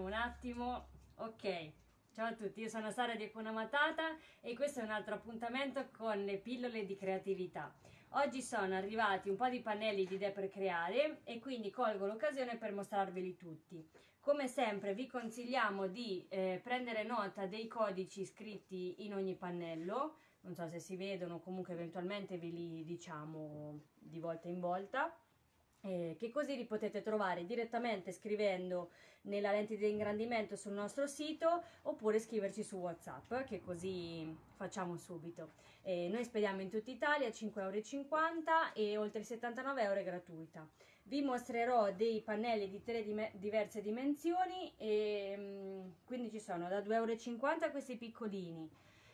vediamo un attimo. Ok, ciao a tutti, io sono Sara di Akunamatata e questo è un altro appuntamento con le pillole di creatività. Oggi sono arrivati un po' di pannelli di idee per creare e quindi colgo l'occasione per mostrarveli tutti. Come sempre vi consigliamo di prendere nota dei codici scritti in ogni pannello, non so se si vedono, comunque eventualmente ve li diciamo di volta in volta, che così li potete trovare direttamente scrivendo nella lente di ingrandimento sul nostro sito oppure scriverci su WhatsApp, che così facciamo subito. Noi spediamo in tutta Italia, 5,50 € e oltre 79 € è gratuita. Vi mostrerò dei pannelli di tre diverse dimensioni, e, quindi ci sono da 2,50 € questi piccolini,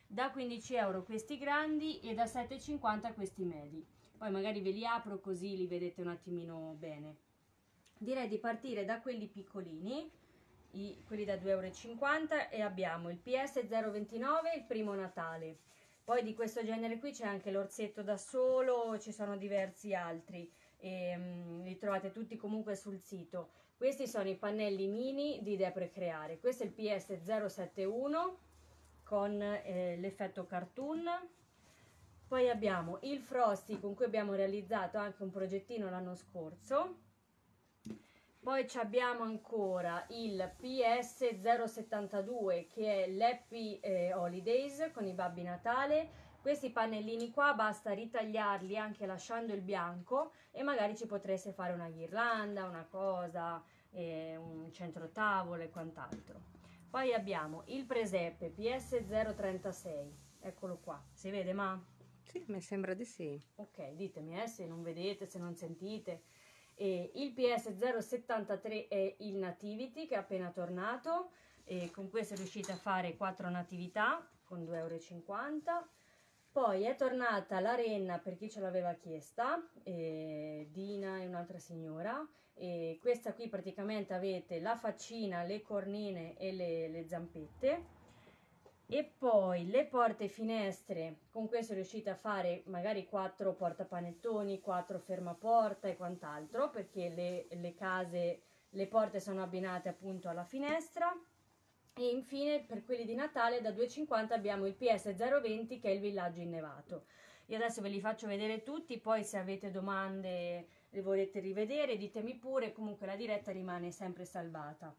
da 15 € questi grandi e da 7,50 € questi medi. Poi magari ve li apro così li vedete un attimino bene. Direi di partire da quelli piccolini, quelli da 2,50 € e abbiamo il PS 029, il primo Natale. Poi di questo genere qui c'è anche l'orsetto da solo, ci sono diversi altri, e li trovate tutti comunque sul sito. Questi sono i pannelli mini di Idee per Creare. Questo è il PS 071 con l'effetto cartoon. Poi abbiamo il Frosty con cui abbiamo realizzato anche un progettino l'anno scorso. Poi abbiamo ancora il PS072 che è l'Happy Holidays con i Babbi Natale. Questi pannellini qua basta ritagliarli anche lasciando il bianco e magari ci potreste fare una ghirlanda, una cosa, un centro tavola e quant'altro. Poi abbiamo il Presepe PS036, eccolo qua, si vede ma? Sì, mi sembra di sì. Ok, ditemi se non vedete, se non sentite. Il PS073 è il Nativity che è appena tornato. Con questo riuscite a fare 4 natività con 2,50 €. Poi è tornata la renna per chi ce l'aveva chiesta, Dina e un'altra signora. Questa qui praticamente avete la faccina, le cornine e le zampette. E poi le porte finestre, con questo riuscite a fare magari 4 portapanettoni, 4 fermaporta e quant'altro, perché le case, le porte sono abbinate appunto alla finestra. E infine per quelli di Natale da 2,50 € abbiamo il PS020 che è il villaggio innevato. Io adesso ve li faccio vedere tutti, poi se avete domande le volete rivedere ditemi pure, comunque la diretta rimane sempre salvata.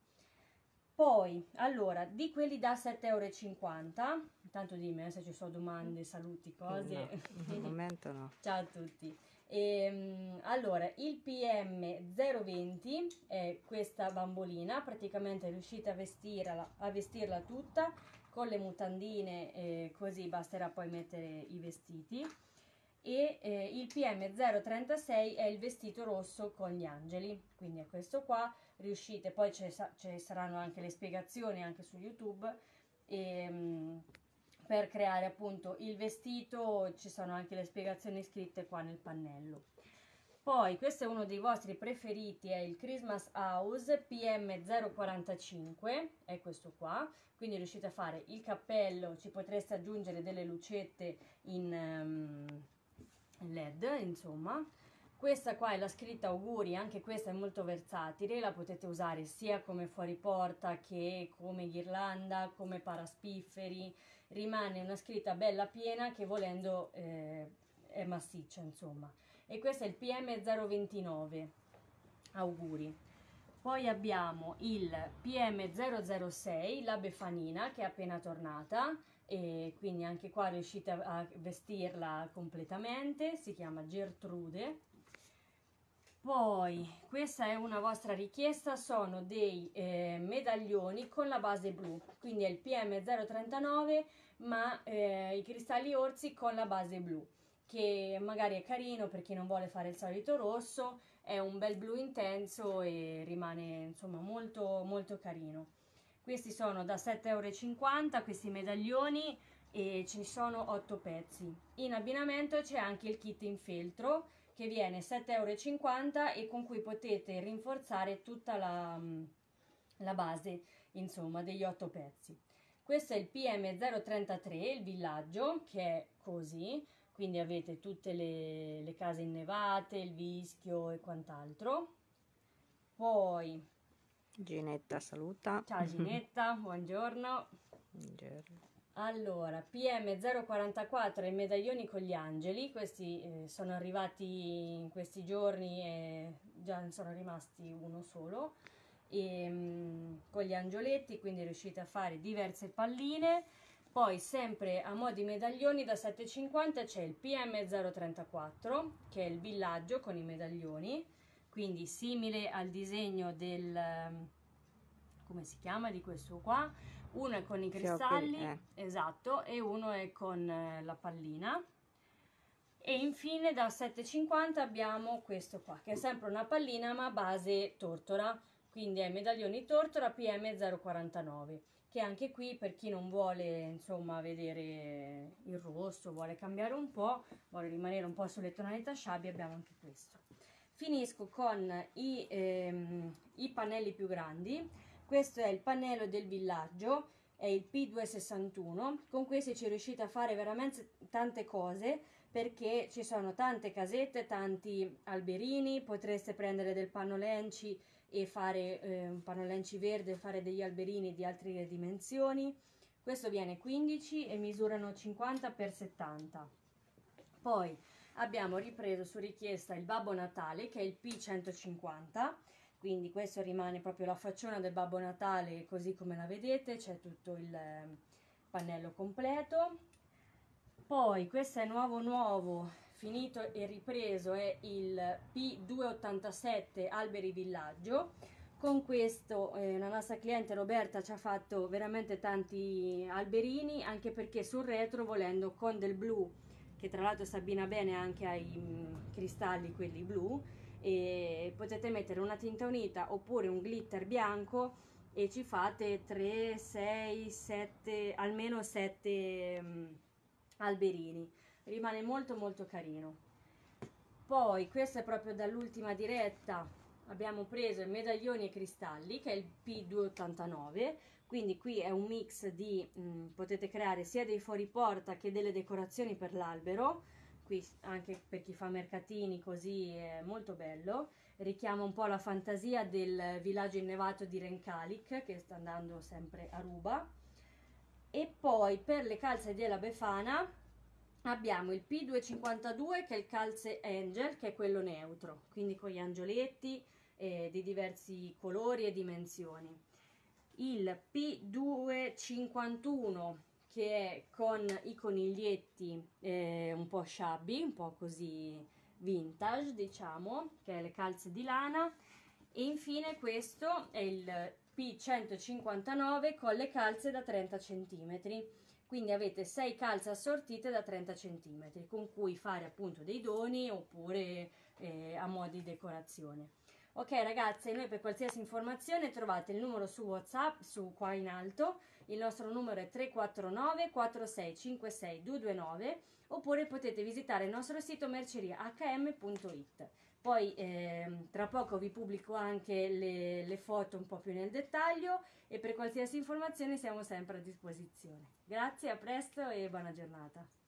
Poi, allora, di quelli da 7,50 €, intanto dimmi se ci sono domande, saluti, cose. No, al momento no. Ciao a tutti. Allora, il PM020 è questa bambolina, praticamente riuscite a vestirla tutta, con le mutandine così basterà poi mettere i vestiti. E il PM036 è il vestito rosso con gli angeli, quindi è questo qua, riuscite, poi ci saranno anche le spiegazioni anche su YouTube, per creare appunto il vestito ci sono anche le spiegazioni scritte qua nel pannello. Poi questo è uno dei vostri preferiti, è il Christmas House PM045, è questo qua, quindi riuscite a fare il cappello, ci potreste aggiungere delle lucette in... LED, insomma. Questa qua è la scritta auguri, anche questa è molto versatile, la potete usare sia come fuoriporta che come ghirlanda, come paraspifferi, rimane una scritta bella piena che volendo è massiccia, insomma. E questo è il PM029, auguri. Poi abbiamo il PM006, la Beffanina, che è appena tornata, e quindi anche qua riuscite a vestirla completamente, si chiama Gertrude. Poi questa è una vostra richiesta, sono dei medaglioni con la base blu, quindi è il PM039 ma i cristalli orsi con la base blu, che magari è carino per chi non vuole fare il solito rosso, è un bel blu intenso e rimane insomma molto molto carino. Questi sono da 7,50 € questi medaglioni e ci sono 8 pezzi. In abbinamento c'è anche il kit in feltro che viene 7,50 € e con cui potete rinforzare tutta la base, insomma, degli 8 pezzi. Questo è il PM033, il villaggio, che è così, quindi avete tutte le case innevate, il vischio e quant'altro. Poi Ginetta saluta. Ciao Ginetta, buongiorno. Buongiorno. Allora, PM044 e medaglioni con gli angeli, questi sono arrivati in questi giorni e già ne sono rimasti uno solo, e, con gli angioletti, quindi riuscite a fare diverse palline. Poi sempre a mo' di medaglioni da 7,50 c'è il PM034 che è il villaggio con i medaglioni, quindi simile al disegno del, come si chiama, di questo qua. Uno è con i cristalli, esatto, e uno è con la pallina. E infine da 7,50 abbiamo questo qua che è sempre una pallina ma base tortora, quindi è medaglioni tortora PM049, che anche qui per chi non vuole, insomma, vedere il rosso, vuole cambiare un po', vuole rimanere un po' sulle tonalità sciabbia, abbiamo anche questo. Finisco con i pannelli più grandi. Questo è il pannello del villaggio, è il P261, con questi ci riuscite a fare veramente tante cose perché ci sono tante casette, tanti alberini, potreste prendere del pannolenci e fare un pannolenci verde e fare degli alberini di altre dimensioni. Questo viene 15 e misurano 50 x 70. Poi abbiamo ripreso su richiesta il Babbo Natale che è il P150, quindi questo rimane proprio la facciona del Babbo Natale così come la vedete, c'è tutto il pannello completo. Poi questo è nuovo finito e ripreso, è il P287 alberi villaggio. Con questo la nostra cliente Roberta ci ha fatto veramente tanti alberini, anche perché sul retro, volendo, con del blu che tra l'altro si abbina bene anche ai cristalli quelli blu, e potete mettere una tinta unita oppure un glitter bianco e ci fate 3, 6, 7, almeno 7 alberini. Rimane molto molto carino. Poi questo è proprio dall'ultima diretta, abbiamo preso il medaglioni e cristalli che è il P289, quindi qui è un mix di potete creare sia dei fuoriporta che delle decorazioni per l'albero, qui anche per chi fa mercatini così è molto bello, richiama un po' la fantasia del villaggio innevato di Renkalik che sta andando sempre a ruba. E poi per le calze della Befana abbiamo il P252 che è il calze angel, che è quello neutro, quindi con gli angioletti di diversi colori e dimensioni. Il P251 che è con i coniglietti un po' shabby, un po' così vintage diciamo, che è le calze di lana. E infine questo è il P159 con le calze da 30 cm. Quindi avete 6 calze assortite da 30 cm con cui fare appunto dei doni oppure a mo' di decorazione. Ok ragazze, noi per qualsiasi informazione trovate il numero su WhatsApp, su qua in alto, il nostro numero è 349 4656 229 oppure potete visitare il nostro sito merceriahm.it. Poi tra poco vi pubblico anche le foto un po' più nel dettaglio e per qualsiasi informazione siamo sempre a disposizione. Grazie, a presto e buona giornata.